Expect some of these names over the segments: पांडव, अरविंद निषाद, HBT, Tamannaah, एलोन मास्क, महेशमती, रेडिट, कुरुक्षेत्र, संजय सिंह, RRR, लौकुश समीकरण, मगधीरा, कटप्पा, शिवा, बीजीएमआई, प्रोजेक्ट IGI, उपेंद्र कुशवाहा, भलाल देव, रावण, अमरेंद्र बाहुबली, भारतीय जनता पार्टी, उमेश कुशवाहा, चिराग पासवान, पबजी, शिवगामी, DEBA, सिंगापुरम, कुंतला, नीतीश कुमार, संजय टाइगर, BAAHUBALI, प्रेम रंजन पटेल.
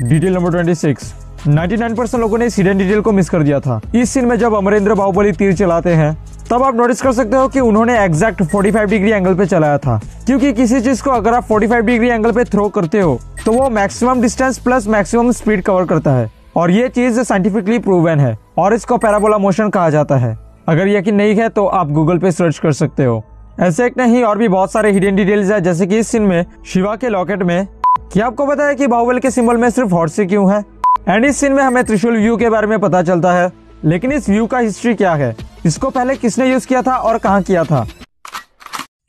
Detail number 26। 99% लोगों ने इस हिडन डिटेल को मिस कर दिया था। इस सीन में जब अमरेंद्र बाहुबली तीर चलाते हैं तब आप नोटिस कर सकते हो कि उन्होंने एग्जैक्ट 45 डिग्री एंगल पे चलाया था, क्योंकि किसी चीज को अगर आप 45 डिग्री एंगल पे थ्रो करते हो तो वो maximum distance plus maximum speed cover करता है, और ये चीज साइंटिफिकली प्रूवन है और इसको पैराबोला मोशन कहा जाता है। अगर यकीन नहीं है तो आप गूगल पे सर्च कर सकते हो। ऐसे एक नहीं और भी बहुत सारे हिडन डिटेल्स है, जैसे कि इस सीन में शिवा के लॉकेट में। क्या आपको पता है कि बाहुबली के सिंबल में सिर्फ हॉर्स क्यों है? एंड इस सीन में हमें त्रिशूल व्यू के बारे में पता चलता है, लेकिन इस व्यू का हिस्ट्री क्या है, इसको पहले किसने यूज किया था और कहाँ किया था?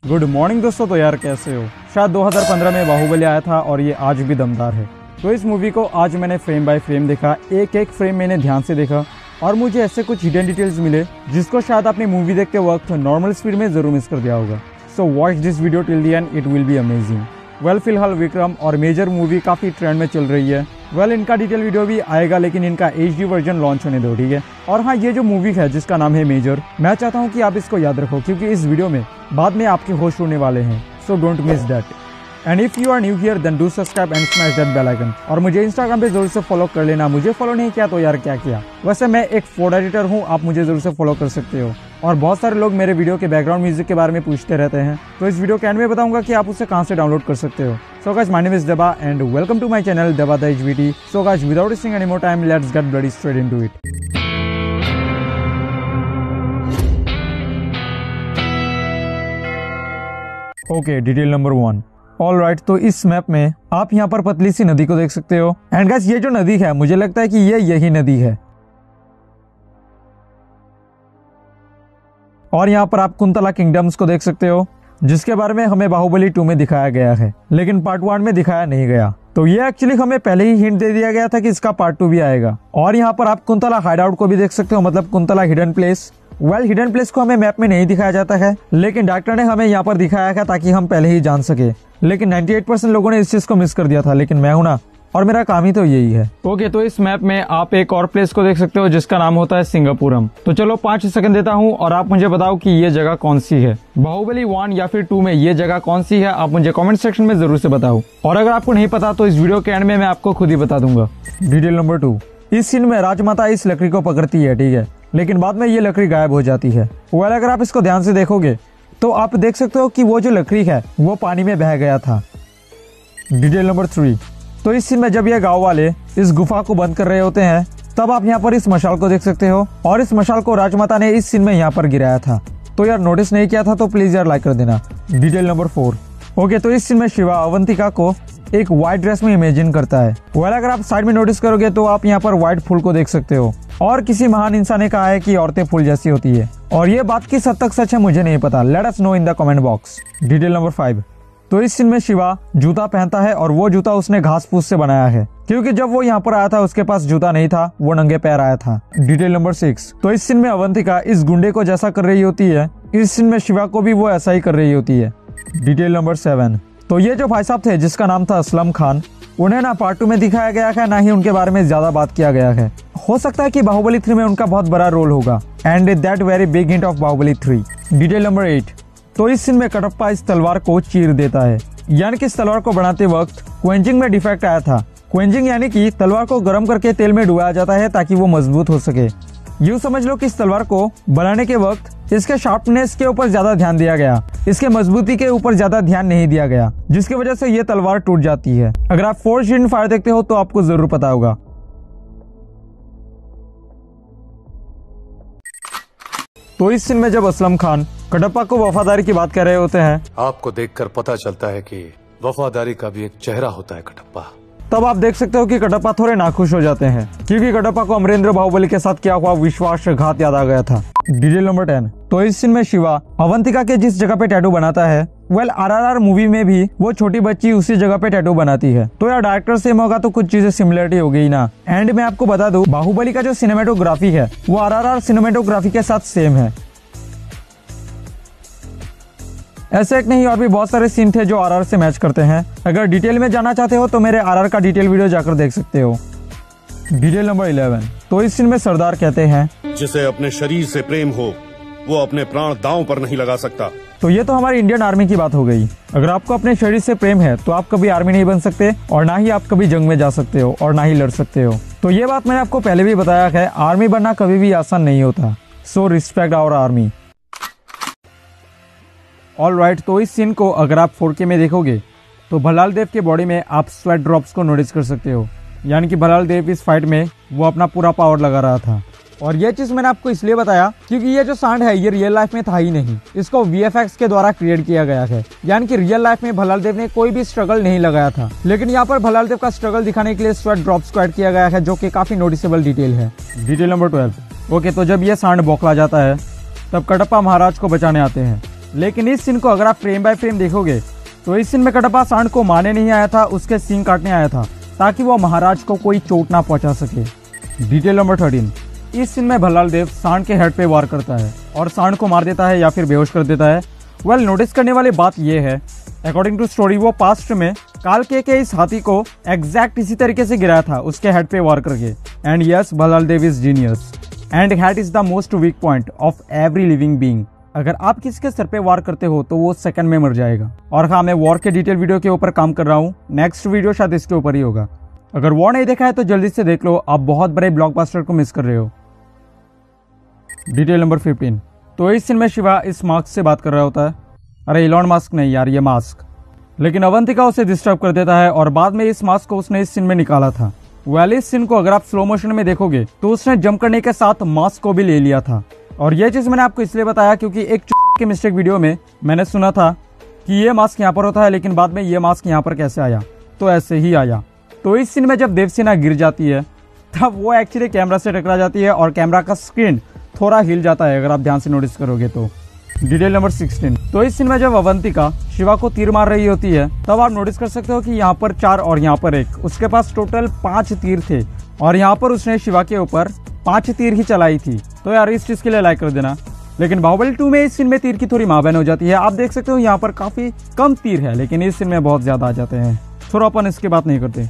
गुड मॉर्निंग दोस्तों, तो यार कैसे हो? शायद 2015 में बाहुबली आया था और ये आज भी दमदार है। तो इस मूवी को आज मैंने फ्रेम बाय फ्रेम देखा, एक एक फ्रेम मैंने ध्यान से देखा और मुझे ऐसे कुछ हिडन डिटेल्स मिले जिसको शायद आपने मूवी देखते वक्त नॉर्मल स्पीड में जरूर मिस कर दिया होगा। So watch this video till the end, it will be amazing. Well फिलहाल विक्रम और मेजर मूवी काफी ट्रेंड में चल रही है। वेल इनका डिटेल वीडियो भी आएगा, लेकिन इनका HD वर्जन लॉन्च होने दो, ठीक है? और हाँ, ये जो मूवी है जिसका नाम है मेजर, मैं चाहता हूँ कि आप इसको याद रखो, क्योंकि इस वीडियो में बाद में आपके होस्ट होने वाले हैं। So don't miss that. And if you are new here then do subscribe and smash that bell icon. और मुझे इंस्टाग्राम पे जरूर से फॉलो कर लेना। मुझे फॉलो नहीं किया तो यार क्या किया। वैसे मैं एक फूड एडिटर हूँ, आप मुझे जरूर से फॉलो कर सकते हो। और बहुत सारे लोग मेरे वीडियो के बैकग्राउंड म्यूजिक के बारे में पूछते रहते हैं, तो इस वीडियो के एंड में बताऊंगा कि आप उसे कहाँ से डाउनलोड कर सकते हो। So guys, my name is दबा and welcome to my channel दबा the HBT। So guys, without wasting any more time, let's get bloody straight into it. Okay, detail number 1। Alright, तो इस मैप में आप यहाँ पर पतली सी नदी को देख सकते हो। एंड गाइस, ये जो नदी है मुझे लगता है कि ये यही नदी है। और यहाँ पर आप कुंतला किंगडम्स को देख सकते हो, जिसके बारे में हमें बाहुबली 2 में दिखाया गया है, लेकिन पार्ट 1 में दिखाया नहीं गया। तो ये एक्चुअली हमें पहले ही हिंट दे दिया गया था कि इसका पार्ट 2 भी आएगा। और यहाँ पर आप कुंतला हाइड आउट को भी देख सकते हो, मतलब कुंतला hidden place. Well, hidden place को हमें मैप में नहीं दिखाया जाता है, लेकिन डॉक्टर ने हमें यहाँ पर दिखाया है ताकि हम पहले ही जान सके। लेकिन 98% लोगों ने इस चीज को मिस कर दिया था, लेकिन मैं हूं ना, और मेरा काम ही तो यही है। ओके, तो इस मैप में आप एक और प्लेस को देख सकते हो जिसका नाम होता है सिंगापुरम। तो चलो 5 सेकंड देता हूँ और आप मुझे बताओ कि ये जगह कौन सी है। बाहुबली 1 या फिर 2 में ये जगह कौन सी है, आप मुझे कमेंट सेक्शन में जरूर से बताओ। और अगर आपको नहीं पता तो इस वीडियो के एंड में मैं आपको खुद ही बता दूंगा। Detail number 2। इस सीन में राजमाता इस लकड़ी को पकड़ती है, ठीक है, लेकिन बाद में ये लकड़ी गायब हो जाती है। वेल, अगर आप इसको ध्यान से देखोगे तो आप देख सकते हो कि वो जो लकड़ी है वो पानी में बह गया था। Detail number 3। तो इस सीन में जब ये गांव वाले इस गुफा को बंद कर रहे होते हैं तब आप यहाँ पर इस मशाल को देख सकते हो, और इस मशाल को राजमाता ने इस सीन में यहाँ पर गिराया था। तो यार नोटिस नहीं किया था तो प्लीज यार लाइक कर देना। Detail number 4। ओके, तो इस सीन में शिवा अवंतिका को एक व्हाइट ड्रेस में इमेजिन करता है। वेल, अगर आप साइड में नोटिस करोगे तो आप यहाँ पर व्हाइट फूल को देख सकते हो, और किसी महान इंसान ने कहा है कि औरतें फूल जैसी होती है, और ये बात किस हद तक सच है मुझे नहीं पता। Let us know in the comment box. Detail number 5। तो इस सीन में शिवा जूता पहनता है, और वो जूता उसने घास फूस से बनाया है, क्योंकि जब वो यहाँ पर आया था उसके पास जूता नहीं था, वो नंगे पैर आया था। Detail number 6। तो इस सीन में अवंतिका इस गुंडे को जैसा कर रही होती है, इस सीन में शिवा को भी वो ऐसा ही कर रही होती है। Detail number 7। तो ये जो भाई साहब थे जिसका नाम था असलम खान, उन्हें ना पार्ट 2 में दिखाया गया है, ना ही उनके बारे में ज्यादा बात किया गया है। हो सकता है कि बाहुबली 3 में उनका बहुत बड़ा रोल होगा। And that very big hint of Baahubali 3। Detail number 8। तो इस सीन में कटप्पा इस तलवार को चीर देता है, यानी कि इस तलवार को बनाते वक्त क्वेंजिंग में डिफेक्ट आया था। क्वेंजिंग यानी कि तलवार को गर्म करके तेल में डुबाया जाता है ताकि वो मजबूत हो सके। यूँ समझ लो कि इस तलवार को बनाने के वक्त इसके शार्पनेस के ऊपर ज्यादा ध्यान दिया गया, इसके मजबूती के ऊपर ज्यादा ध्यान नहीं दिया गया, जिसकी वजह से ये तलवार टूट जाती है। अगर आप फोर्स इन फायर देखते हो तो आपको जरूर पता होगा। तो इस सीन में जब असलम खान कटप्पा को वफादारी की बात कर रहे होते हैं, आपको देखकर पता चलता है कि वफादारी का भी एक चेहरा होता है कटप्पा। तब आप देख सकते हो कि कटप्पा थोड़े नाखुश हो जाते हैं, क्योंकि कटप्पा को अमरेंद्र बाहुबली के साथ क्या हुआ विश्वासघात याद आ गया था। Detail number 10। तो इस सीन में शिवा अवंतिका के जिस जगह पे टैटू बनाता है, वेल RRR मूवी में भी वो छोटी बच्ची उसी जगह पे टैटू बनाती है। तो यार डायरेक्टर सेम होगा तो कुछ चीजें सिमिलरिटी हो गई ना। एंड मैं आपको बता दूं, बाहुबली का जो सिनेमेटोग्राफी है वो RRR सिनेमेटोग्राफी के साथ सेम है। ऐसे एक नहीं और भी बहुत सारे सीन थे जो RRR से मैच करते हैं। अगर डिटेल में जाना चाहते हो तो मेरे RRR का डिटेल वीडियो जाकर देख सकते हो। Detail number 11। तो इस सीन में सरदार कहते हैं, जिसे अपने शरीर से प्रेम हो वो अपने प्राण दांव पर नहीं लगा सकता। तो ये तो हमारी इंडियन आर्मी की बात हो गई। अगर आपको अपने शरीर से प्रेम है तो आप कभी आर्मी नहीं बन सकते और ना ही आप कभी जंग में जा सकते हो और ना ही लड़ सकते हो। तो ये बात मैंने आपको पहले भी बताया है, आर्मी बनना कभी भी आसान नहीं होता। So respect our army. Alright, तो इस सीन को अगर आप 4K में देखोगे तो भलाल देव के बॉडी में आप स्वेट ड्रॉप्स को नोटिस कर सकते हो, यानी कि भलाल देव इस फाइट में वो अपना पूरा पावर लगा रहा था। और ये चीज़ मैंने आपको इसलिए बताया क्योंकि ये जो साउंड है ये रियल लाइफ में था ही नहीं, इसको VFX के द्वारा क्रिएट किया गया है, यानी कि रियल लाइफ में भलाल देव ने कोई भी स्ट्रगल नहीं लगाया था। लेकिन यहाँ पर भलाल देव का स्ट्रगल दिखाने के लिए स्वेट ड्रॉप्स को ऐड किया गया है, जो कि काफी नोटिसेबल डिटेल है। Detail number 12। ओके, तो जब ये साउंड बौखला जाता है तब कडप्पा महाराज को बचाने आते हैं, लेकिन इस सीन को अगर आप फ्रेम बाय फ्रेम देखोगे तो इस सीन में कडप्पा सांड को मारने नहीं आया था, उसके सींग काटने आया था ताकि वो महाराज को कोई चोट ना पहुंचा सके। Detail number 13। इस सीन में भलाल देव सांड के हेड पे वार करता है और सांड को मार देता है या फिर बेहोश कर देता है। वेल, नोटिस करने वाली बात यह है, अकॉर्डिंग टू स्टोरी, वो पास्ट में कालके के इस हाथी को एग्जैक्ट इसी तरीके से गिराया था, उसके हेड पे वार करके। And yes, भलाल देव is genius and head is the most weak point of every living being. अगर आप किसी के सर पे वार करते हो तो वो सेकंड में मर जाएगा। और हाँ, मैं वॉर के डिटेल वीडियो के ऊपर काम कर रहा हूँ, नेक्स्ट वीडियो शायद इसके ऊपर ही होगा। अगर वॉर नहीं देखा है तो जल्दी से देख लो, आप बहुत बड़े ब्लॉकबस्टर को मिस कर रहे हो। Detail number 15। तो इस सीन में शिवा इस मास्क से बात कर रहा होता है। अरे एलोन मास्क नहीं यार, ये मास्क। लेकिन अवंतिका उसे डिस्टर्ब कर देता है और बाद में इस मास्क को उसने इस सीन में निकाला था। वेल, इस सीन को अगर आप स्लो मोशन में देखोगे तो उसने जंप करने के साथ मास्क को भी ले लिया था। और ये चीज़ मैंने आपको इसलिए बताया क्योंकि एक के मिस्टेक वीडियो में मैंने सुना था कि ये मास्क यहाँ पर होता है, लेकिन बाद में ये मास्क यहाँ पर कैसे आया? तो ऐसे ही आया। तो इस सीन में जब देवसेना गिर जाती है तब वो एक्चुअली कैमरा से टकरा जाती है और कैमरा का स्क्रीन थोड़ा हिल जाता है, अगर आप ध्यान से नोटिस करोगे तो। Detail number 16। तो इस सीन में जब अवंतिका शिवा को तीर मार रही होती है तब आप नोटिस कर सकते हो कि यहाँ पर 4 और यहाँ पर 1, उसके पास टोटल 5 तीर थे और यहाँ पर उसने शिवा के ऊपर 5 तीर ही चलाई थी। तो यार, इस चीज़ के लिए लाइक कर देना। लेकिन बाहुबली 2 में इस सीन में तीर की थोड़ी माबन हो जाती है, आप देख सकते हो यहाँ पर काफ़ी कम तीर है, लेकिन इस सीन में बहुत ज़्यादा आ जाते हैं। थोड़ा अपन इसकी बात नहीं करते।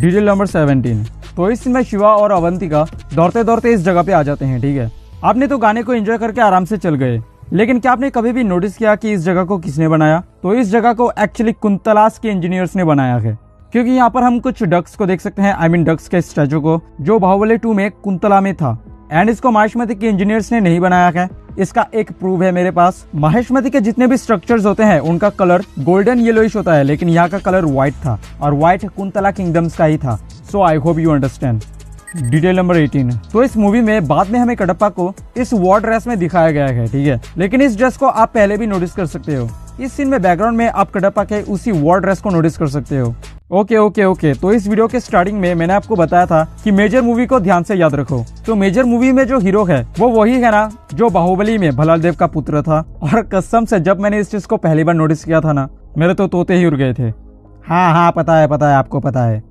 Detail number 17। तो इस सीन में शिवा और अवंतिका दौड़ते दौड़ते इस जगह पे आ जाते हैं, ठीक है। आपने तो गाने को एंजॉय करके आराम से चल गए, लेकिन क्या आपने कभी भी नोटिस किया कि इस जगह को किसने बनाया? तो इस जगह को एक्चुअली कुंतलास के इंजीनियर्स ने बनाया है, क्योंकि यहाँ पर हम कुछ डक्स को देख सकते हैं, आई मीन डक्स के स्टैचू को, जो बाहुबली 2 में कुंतला में था। एंड इसको महेशमती के इंजीनियर्स ने नहीं बनाया है, इसका एक प्रूफ है मेरे पास। महेशमती के जितने भी स्ट्रक्चर्स होते हैं उनका कलर गोल्डन येलोइश होता है, लेकिन यहाँ का कलर व्हाइट था और व्हाइट कुंतला किंगडम्स का ही था। So I hope you understand. Detail number 18। तो इस मूवी में बाद में हमें कडप्पा को इस वॉर ड्रेस में दिखाया गया है, ठीक है, लेकिन इस ड्रेस को आप पहले भी नोटिस कर सकते हो। इस सीन में बैकग्राउंड में आप कडप्पा के उसी वॉर ड्रेस को नोटिस कर सकते हो। ओके। तो इस वीडियो के स्टार्टिंग में मैंने आपको बताया था कि मेजर मूवी को ध्यान से याद रखो। तो मेजर मूवी में जो हीरो है वो वही है ना जो बाहुबली में भलाल देव का पुत्र था। और कसम से जब मैंने इस चीज को पहली बार नोटिस किया था ना, मेरे तो तोते ही उड़ गए थे। हाँ, पता है आपको पता है।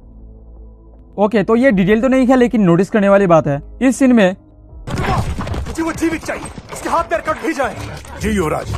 ओके, तो ये डिटेल तो नहीं है, लेकिन नोटिस करने वाली बात है इस सीन में। मुझे वो जीवित चाहिए, उसके हाथ पैर कट भी जाए। जी युवराज,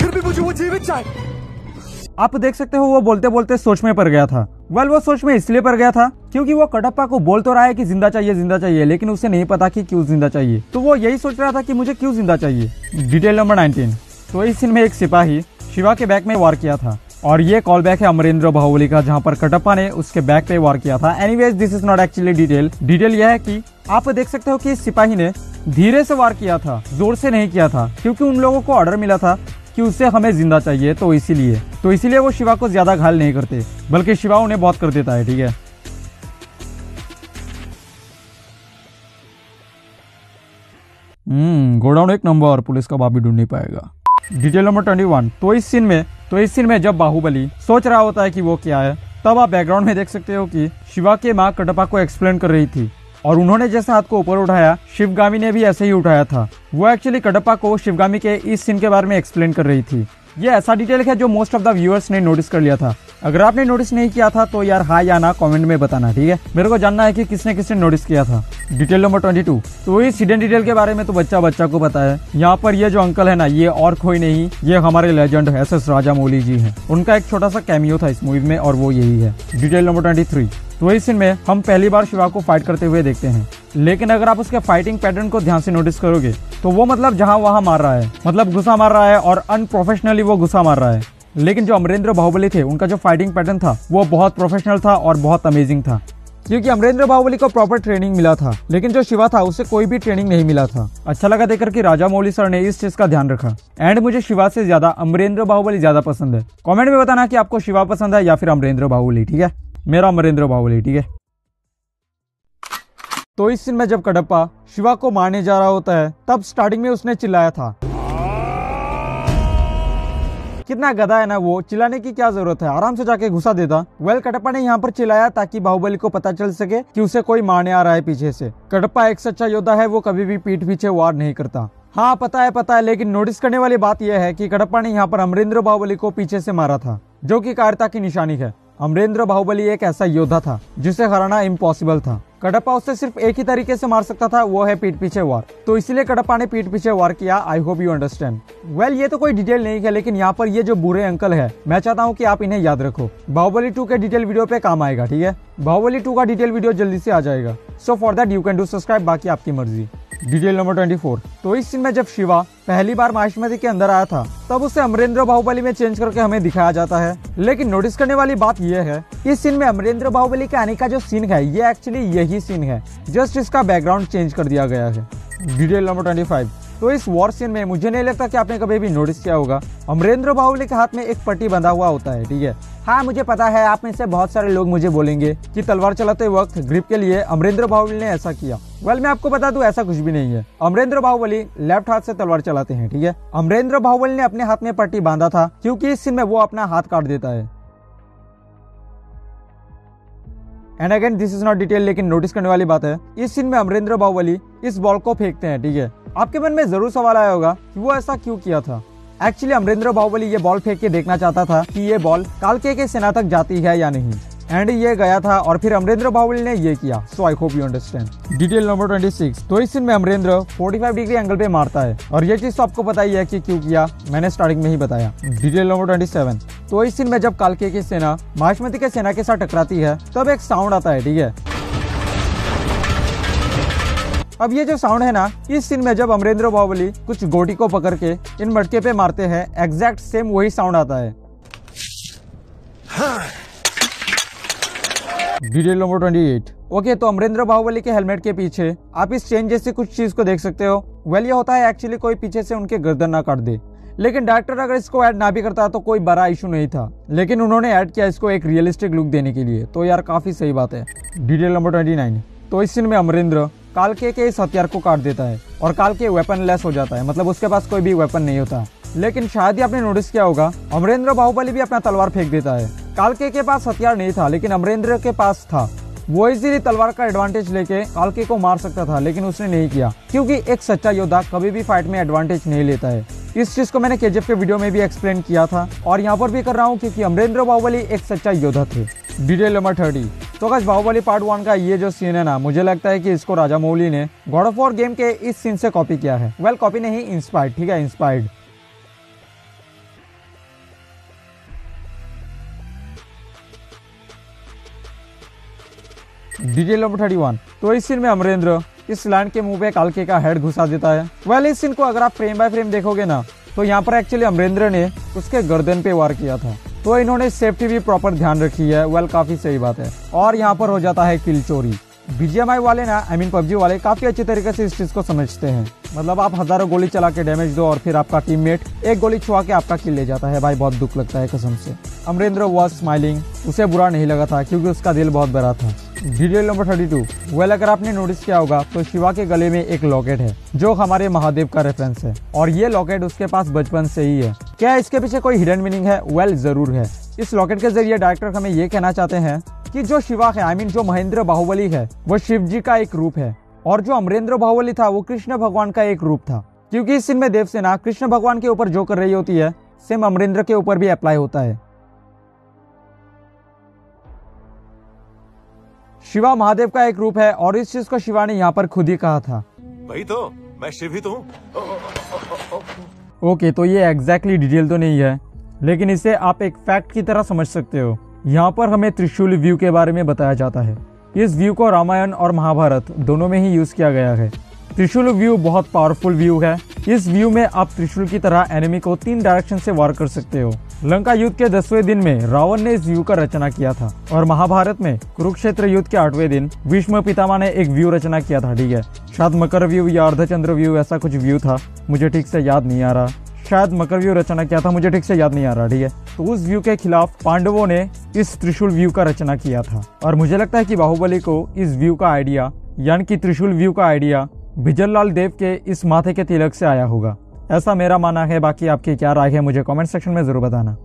फिर भी मुझे वो जीवित चाहिए। आप देख सकते हो वो बोलते बोलते सोच में पड़ गया था। वेल, वो सोच में इसलिए पड़ गया था क्योंकि वो कडप्पा को बोल तो रहा है कि जिंदा चाहिए, लेकिन उसे नहीं पता कि क्यों जिंदा चाहिए। तो वो यही सोच रहा था कि मुझे क्यों जिंदा चाहिए। Detail number 19। तो इस सीन में एक सिपाही शिवा के बैक में वार किया था, और ये कॉल बैक है अमरेंद्र बाहुबली का, जहाँ पर कडप्पा ने उसके बैक पे वार किया था। Anyways, this is not actually detail. Detail यह है कि आप देख सकते हो कि इस सिपाही ने धीरे से वार किया था, जोर से नहीं किया था, क्योंकि उन लोगों को ऑर्डर मिला था कि उससे हमें जिंदा चाहिए। तो इसीलिए वो शिवा को ज्यादा घायल नहीं करते, बल्कि शिवा उन्हें बहुत कर देता है, ठीक है। गोडाउन एक नंबर, पुलिस का बाप भी ढूंढ नहीं पाएगा। Detail number 21। तो इस सीन में जब बाहुबली सोच रहा होता है कि वो क्या है, तब आप बैकग्राउंड में देख सकते हो कि शिवा के माँ कडप्पा को एक्सप्लेन कर रही थी, और उन्होंने जैसे हाथ को ऊपर उठाया, शिवगामी ने भी ऐसे ही उठाया था। वो एक्चुअली कडप्पा को शिवगामी के इस सीन के बारे में एक्सप्लेन कर रही थी। ये ऐसा डिटेल है जो मोस्ट ऑफ द व्यूअर्स ने नोटिस कर लिया था। अगर आपने नोटिस नहीं किया था तो यार हाँ या ना कमेंट में बताना, ठीक है। मेरे को जानना है कि किसने नोटिस किया था। Detail number 22। तो इस हिडन डिटेल के बारे में तो बच्चा को पता है। यहाँ पर ये जो अंकल है ना, ये और कोई नहीं, ये हमारे लेजेंड SS राजामौली जी है। उनका एक छोटा सा कैमियो था इस मूवी में, और वो यही है। Detail number 23। तो इस सीन में हम पहली बार शिवा को फाइट करते हुए देखते हैं। लेकिन अगर आप उसके फाइटिंग पैटर्न को ध्यान से नोटिस करोगे तो वो मतलब जहां वहां मार रहा है, मतलब गुस्सा मार रहा है और अनप्रोफेशनली वो गुस्सा मार रहा है। लेकिन जो अमरेंद्र बाहुबली थे उनका जो फाइटिंग पैटर्न था वो बहुत प्रोफेशनल था और बहुत अमेजिंग था, क्योंकि अमरेंद्र बाहुबली को प्रॉपर ट्रेनिंग मिला था। लेकिन जो शिवा था उसे कोई भी ट्रेनिंग नहीं मिला था। अच्छा लगा देखकर कि राजामौली सर ने इस चीज का ध्यान रखा। एंड मुझे शिवा से ज्यादा अमरेंद्र बाहुबली ज्यादा पसंद है। कमेंट में बताना कि आपको शिवा पसंद है या फिर अमरेंद्र बाहुबली। ठीक है, मेरा अमरेंद्र बाहुबली। ठीक है, तो इस सीन में जब कडप्पा शिवा को मारने जा रहा होता है तब स्टार्टिंग में उसने चिल्लाया था। कितना गधा है ना वो, चिल्लाने की क्या जरूरत है, आराम से जाके घुसा देता। कडप्पा ने यहाँ पर चिल्लाया ताकि बाहुबली को पता चल सके कि उसे कोई मारने आ रहा है पीछे से। कडप्पा एक सच्चा योद्धा है, वो कभी भी पीठ पीछे वार नहीं करता। हाँ पता है, लेकिन नोटिस करने वाली बात यह है कि कडप्पा ने यहाँ पर अमरेंद्र बाहुबली को पीछे से मारा था, जो कि कायरता की निशानी है। अमरेंद्र बाहुबली एक ऐसा योद्धा था जिसे हराना इम्पॉसिबल था। कडप्पा उससे सिर्फ एक ही तरीके से मार सकता था, वो है पीठ पीछे वार। तो इसलिए कडप्पा ने पीठ पीछे वार किया। I hope you understand. Well ये तो कोई डिटेल नहीं है, लेकिन यहाँ पर ये जो बुरे अंकल है मैं चाहता हूँ कि आप इन्हें याद रखो। बाहुबली 2 के डिटेल वीडियो पे काम आएगा। ठीक है, बाहुबली 2 का डिटेल वीडियो जल्दी से आ जाएगा। So for that you can do subscribe, बाकी आपकी मर्जी। Detail number 24। तो इस सीन में जब शिवा पहली बार माहिष्मती के अंदर आया था तब उसे अमरेंद्र बाहुबली में चेंज करके हमें दिखाया जाता है। लेकिन नोटिस करने वाली बात यह है इस सीन में अमरेंद्र बाहुबली के आने का जो सीन है ये एक्चुअली यही सीन है, जस्ट इसका बैकग्राउंड चेंज कर दिया गया है। Detail number 25। तो इस वॉर सीन में मुझे नहीं लगता कि आपने कभी भी नोटिस किया होगा, अमरेंद्र बाहुबली के हाथ में एक पट्टी बंधा हुआ होता है। ठीक है, हाँ मुझे पता है आप में से बहुत सारे लोग मुझे बोलेंगे कि तलवार चलाते वक्त ग्रिप के लिए अमरेंद्र बाहुबली ने ऐसा किया। वेल मैं आपको बता दूं ऐसा कुछ भी नहीं है। अमरेंद्र बाहुबली लेफ्ट हाथ से तलवार चलाते हैं। ठीक है, अमरेंद्र बाहुबली ने अपने हाथ में पट्टी बांधा था क्योंकि इस सीन में वो अपना हाथ काट देता है। And again this is not detail, लेकिन नोटिस करने वाली बात है इस सीन में अमरेंद्र बाहुबली इस बॉल को फेंकते हैं। ठीक है, आपके मन में जरूर सवाल आया होगा कि वो ऐसा क्यों किया था। एक्चुअली अमरेंद्र बाहुबली ये बॉल फेंक के देखना चाहता था कि ये बॉल कालके के सेना तक जाती है या नहीं। एंड ये गया था और फिर अमरेंद्र बाहुबली ने ये किया। So I hope you understand. Detail number 26। तो इस सीन में अमरेंद्र 45 डिग्री एंगल पे मारता है और ये चीज तो आपको पता ही है कि क्यों किया, मैंने स्टार्टिंग में ही बताया। Detail number 27। तो इस सीन में जब कालके की सेना माहिष्मती के सेना के साथ टकराती है तब एक साउंड आता है। ठीक है, अब ये जो साउंड है ना इस सीन में जब अमरेंद्र बाहुबली कुछ गोटी को पकड़ के इन मटके पे मारते हैं एग्जैक्ट सेम वही साउंड आता है। Detail number 28। ओके, तो अमरेंद्र बाहुबली के हेलमेट के पीछे आप इस चेन जैसी कुछ चीज को देख सकते हो। वेल ये होता है एक्चुअली कोई पीछे से उनके गर्दन ना काट दे, लेकिन डायरेक्टर अगर इसको ऐड ना भी करता तो कोई बड़ा इशू नहीं था, लेकिन उन्होंने ऐड किया इसको एक रियलिस्टिक लुक देने के लिए। तो यार काफी सही बात है। Detail number 29। तो इस सीन में अमरेंद्र कालके के इस हथियार को काट देता है और कालके वेपनलेस हो जाता है, मतलब उसके पास कोई भी वेपन नहीं होता। लेकिन शायद ही आपने नोटिस किया होगा अमरेंद्र बाहुबली भी अपना तलवार फेंक देता है। कालके के पास हथियार नहीं था लेकिन अमरेंद्र के पास था, वो इजीली तलवार का एडवांटेज लेके कालके को मार सकता था, लेकिन उसने नहीं किया क्योंकि एक सच्चा योद्धा कभी भी फाइट में एडवांटेज नहीं लेता है। इस चीज को मैंने केजीएफ के वीडियो में भी एक्सप्लेन किया था और यहाँ पर भी कर रहा हूँ क्योंकि अमरेंद्र बाहुबली एक सच्चा योद्धा थे। Detail number 30। तो गाइस बाहुबली पार्ट 1 का ये जो सीन है ना मुझे लगता है कि इसको राजामौली ने गॉड ऑफ वॉर गेम के इस सीन से कॉपी किया है। वेल कॉपी नहीं, इंस्पायर्ड। ठीक है, इंस्पायर्ड। Detail number 31। तो इस सीन में अमरेंद्र इस लैंड के मुंह पे कालके का हेड घुसा देता है। वेल इस सीन को अगर आप फ्रेम बाय फ्रेम देखोगे ना तो यहाँ पर एक्चुअली अमरेंद्र ने उसके गर्दन पे वार किया था, तो इन्होंने सेफ्टी भी प्रॉपर ध्यान रखी है। वेल काफी सही बात है। और यहाँ पर हो जाता है किल चोरी। बीजीएमआई वाले ना पबजी वाले काफी अच्छे तरीके से इस चीज को समझते हैं, मतलब आप हजारों गोली चला के डैमेज दो और फिर आपका टीममेट एक गोली छुआ के आपका किल ले जाता है। भाई बहुत दुख लगता है कसम से। अमरेंद्र वॉज स्माइलिंग, उसे बुरा नहीं लगा था क्योंकि उसका दिल बहुत बड़ा था। Detail number 32। वेल अगर आपने नोटिस किया होगा तो शिवा के गले में एक लॉकेट है जो हमारे महादेव का रेफरेंस है, और ये लॉकेट उसके पास बचपन से ही है। क्या इसके पीछे कोई हिडन मीनिंग है? वेल जरूर है। इस लॉकेट के जरिए डायरेक्टर हमें ये कहना चाहते हैं कि जो शिवा है, जो महेंद्र बाहुबली है, वो शिव जी का एक रूप है, और जो अमरेंद्र बाहुबली था वो कृष्ण भगवान का एक रूप था। क्योंकि इस सीन में देवसेना कृष्ण भगवान के ऊपर जो कर रही होती है सेम अमरेंद्र के ऊपर भी अप्लाई होता है। शिवा महादेव का एक रूप है और इस चीज को शिवा ने यहाँ पर खुद ही कहा था। वही तो, मैं शिव ही तो हूँ। ओके, तो ये एग्जैक्टली डिटेल तो नहीं है, लेकिन इसे आप एक फैक्ट की तरह समझ सकते हो। यहाँ पर हमें त्रिशूल व्यू के बारे में बताया जाता है। इस व्यू को रामायण और महाभारत दोनों में ही यूज किया गया है। त्रिशूल व्यू बहुत पावरफुल व्यू है। इस व्यू में आप त्रिशूल की तरह एनिमी को 3 डायरेक्शन से वार कर सकते हो। लंका युद्ध के 10वें दिन में रावण ने इस व्यू का रचना किया था और महाभारत में कुरुक्षेत्र युद्ध के 8वें दिन भीष्म पितामह ने एक व्यू रचना किया था। ठीक है, शायद मकर व्यू या अर्धचंद्र व्यू ऐसा कुछ व्यू था, मुझे ठीक से याद नहीं आ रहा। शायद मकर व्यू रचना किया था, मुझे ठीक से याद नहीं आ रहा। ठीक है, तो उस व्यू के खिलाफ पांडवों ने इस त्रिशूल व्यू का रचना किया था। और मुझे लगता है कि बाहुबली को इस व्यू का आइडिया यानी कि त्रिशूल व्यू का आइडिया भिजनलाल देव के इस माथे के तिलक से आया होगा, ऐसा मेरा मानना है। बाकी आपकी क्या राय है मुझे कमेंट सेक्शन में जरूर बताना।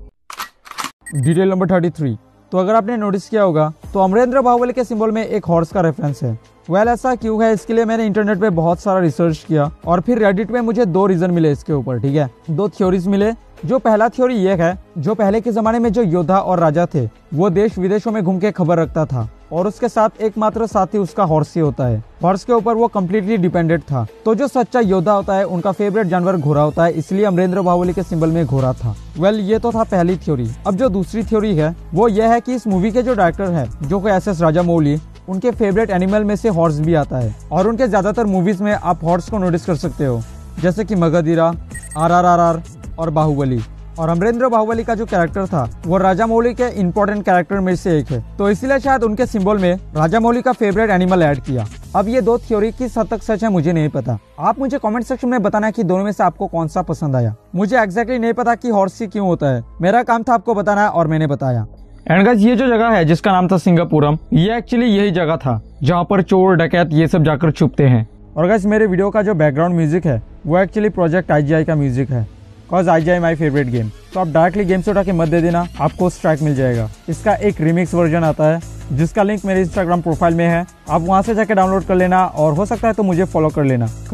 Detail number 33। तो अगर आपने नोटिस किया होगा तो अमरेंद्र बाहुबली के सिंबल में एक हॉर्स का रेफरेंस है। वेल, ऐसा क्यों है इसके लिए मैंने इंटरनेट पे बहुत सारा रिसर्च किया और फिर रेडिट में मुझे 2 रीजन मिले इसके ऊपर। ठीक है, 2 थ्योरीज मिले। जो पहला थ्योरी ये है, जो पहले के जमाने में जो योद्धा और राजा थे वो देश विदेशों में घूम के खबर रखता था और उसके साथ एकमात्र साथी उसका हॉर्स ही होता है। हॉर्स के ऊपर वो कम्प्लीटली डिपेंडेंट था। तो जो सच्चा योद्धा होता है उनका फेवरेट जानवर घोड़ा होता है, इसलिए अमरेंद्र बाहुबली के सिंबल में घोड़ा था। वेल, ये तो था पहली थ्योरी। अब जो दूसरी थ्योरी है वो ये है कि इस मूवी के जो डायरेक्टर है जो कि SS राजामौली, उनके फेवरेट एनिमल में से हॉर्स भी आता है और उनके ज्यादातर मूवीज में आप हॉर्स को नोटिस कर सकते हो, जैसे कि मगधीरा, RRRR और बाहुबली। और अमरेंद्र बाहुबली का जो कैरेक्टर था वो राजामौली के इम्पोर्टेंट कैरेक्टर में से एक है, तो इसलिए शायद उनके सिंबल में राजामौली का फेवरेट एनिमल ऐड किया। अब ये 2 थ्योरी किस हद तक सच है मुझे नहीं पता। आप मुझे कमेंट सेक्शन में बताना कि दोनों में से आपको कौन सा पसंद आया। मुझे एग्जैक्टली नहीं पता कि हॉर्स ही क्यों होता है, मेरा काम था आपको बताना और मैंने बताया। एंड गाइस, ये जो जगह है जिसका नाम था सिंगापुरम, ये एक्चुअली यही जगह था जहाँ पर चोर डकैत ये सब जाकर छुपते हैं। और गाइस, मेरे वीडियो का जो बैकग्राउंड म्यूजिक है वो एक्चुअली प्रोजेक्ट IGI का म्यूजिक है। Cause IGI my favourite game, तो आप डायरेक्टली गेम से उठा के मत दे देना, आपको स्ट्राइक मिल जाएगा। इसका एक रिमिक्स वर्जन आता है जिसका लिंक मेरे इंस्टाग्राम प्रोफाइल में है, आप वहां से जाके डाउनलोड कर लेना और हो सकता है तो मुझे फॉलो कर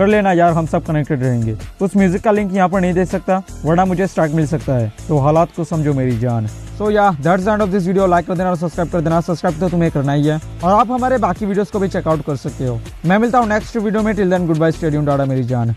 लेना यार, हम सब कनेक्टेड रहेंगे। उस म्यूजिक का लिंक यहाँ पर नहीं दे सकता वरना मुझे स्ट्राइक मिल सकता है, तो हालात को समझो मेरी जान। So yeah that's the end of this video. Like कर देना और सब्सक्राइब कर देना। सब्सक्राइब तो तुम्हें करना ही है और आप हमारे बाकी वीडियोस को भी चेकआउट कर सकते हो। मैं मिलता हूँ नेक्स्ट वीडियो में। Till then goodbye, stay tuned, मेरी जान।